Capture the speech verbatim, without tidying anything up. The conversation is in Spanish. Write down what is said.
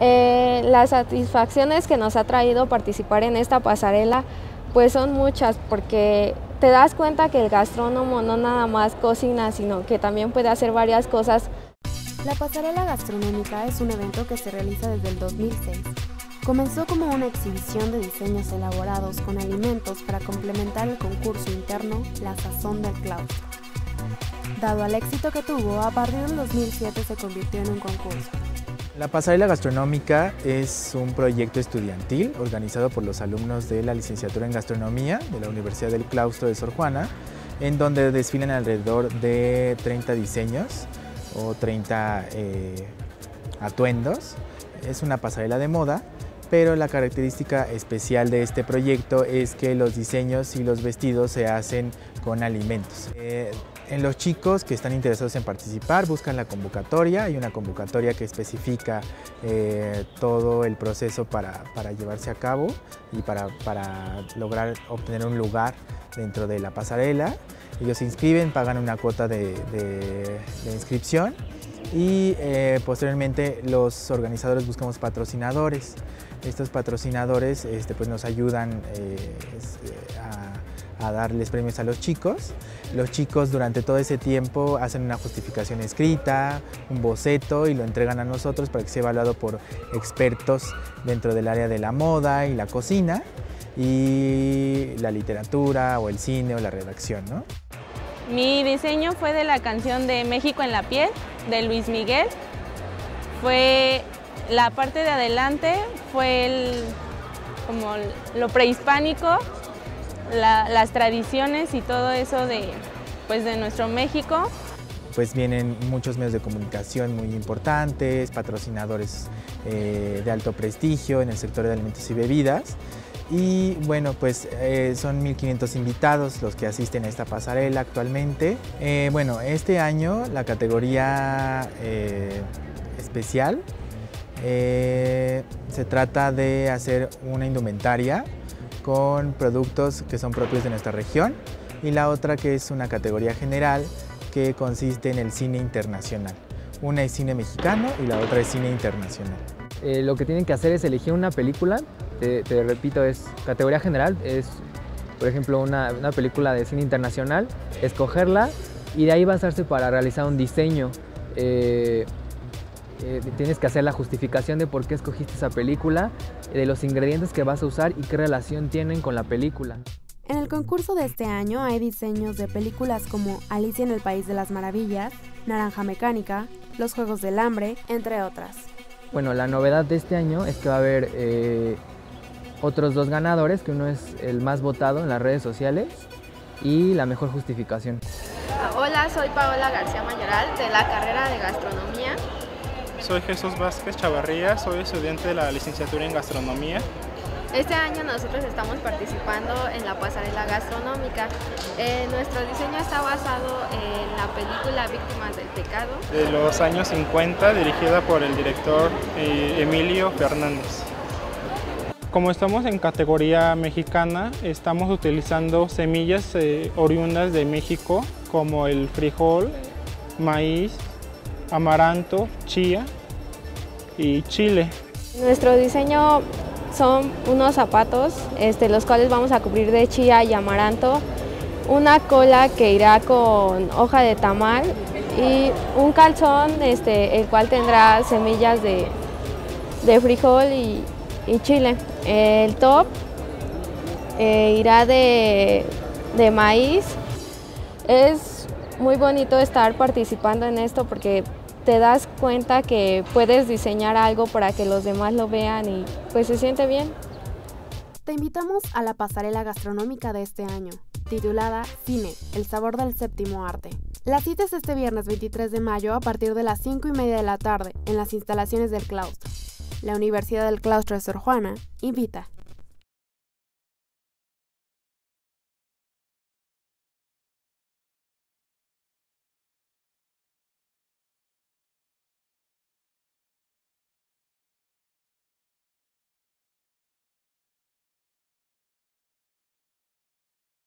Eh, las satisfacciones que nos ha traído participar en esta pasarela pues son muchas, porque te das cuenta que el gastrónomo no nada más cocina, sino que también puede hacer varias cosas. La Pasarela Gastronómica es un evento que se realiza desde el dos mil seis. Comenzó como una exhibición de diseños elaborados con alimentos para complementar el concurso interno La Sazón del Claustro. Dado al éxito que tuvo, a partir del dos mil siete se convirtió en un concurso. La Pasarela Gastronómica es un proyecto estudiantil organizado por los alumnos de la Licenciatura en Gastronomía de la Universidad del Claustro de Sor Juana, en donde desfilan alrededor de treinta diseños o treinta eh, atuendos. Es una pasarela de moda, pero la característica especial de este proyecto es que los diseños y los vestidos se hacen con alimentos. Eh, En los chicos que están interesados en participar buscan la convocatoria. Hay una convocatoria que especifica eh, todo el proceso para, para llevarse a cabo y para, para lograr obtener un lugar dentro de la pasarela. Ellos se inscriben, pagan una cuota de, de, de inscripción y eh, posteriormente los organizadores buscamos patrocinadores. Estos patrocinadores este, pues nos ayudan eh, a... a darles premios a los chicos. Los chicos durante todo ese tiempo hacen una justificación escrita, un boceto, y lo entregan a nosotros para que sea evaluado por expertos dentro del área de la moda y la cocina y la literatura o el cine o la redacción, ¿no? Mi diseño fue de la canción de México en la piel de Luis Miguel. Fue la parte de adelante, fue el, como lo prehispánico, La, las tradiciones y todo eso de, pues de nuestro México. Pues vienen muchos medios de comunicación muy importantes, patrocinadores eh, de alto prestigio en el sector de alimentos y bebidas. Y bueno, pues eh, son mil quinientos invitados los que asisten a esta pasarela actualmente. Eh, bueno, este año la categoría eh, especial eh, se trata de hacer una indumentaria con productos que son propios de nuestra región, y la otra que es una categoría general que consiste en el cine internacional. Una es cine mexicano y la otra es cine internacional. Eh, lo que tienen que hacer es elegir una película, te, te repito, es categoría general, es por ejemplo una, una película de cine internacional, escogerla y de ahí basarse para realizar un diseño. Eh, Eh, tienes que hacer la justificación de por qué escogiste esa película, de los ingredientes que vas a usar y qué relación tienen con la película. En el concurso de este año hay diseños de películas como Alicia en el País de las Maravillas, Naranja Mecánica, Los Juegos del Hambre, entre otras. Bueno, la novedad de este año es que va a haber eh, otros dos ganadores, que uno es el más votado en las redes sociales y la mejor justificación. Hola, soy Paola García Mayoral de la carrera de Gastronomía. Soy Jesús Vázquez Chavarría, soy estudiante de la Licenciatura en Gastronomía. Este año nosotros estamos participando en la Pasarela Gastronómica. Eh, nuestro diseño está basado en la película Víctimas del Pecado, de los años cincuenta, dirigida por el director eh, Emilio Fernández. Como estamos en categoría mexicana, estamos utilizando semillas eh, oriundas de México, como el frijol, maíz, amaranto, chía y chile. Nuestro diseño son unos zapatos, este, los cuales vamos a cubrir de chía y amaranto, una cola que irá con hoja de tamal y un calzón, este, el cual tendrá semillas de, de frijol y, y chile. El top eh, irá de, de maíz. Es muy bonito estar participando en esto porque te das cuenta que puedes diseñar algo para que los demás lo vean y pues se siente bien. Te invitamos a la pasarela gastronómica de este año, titulada Cine, el sabor del séptimo arte. La cita es este viernes veintitrés de mayo a partir de las cinco y media de la tarde en las instalaciones del claustro. La Universidad del Claustro de Sor Juana invita.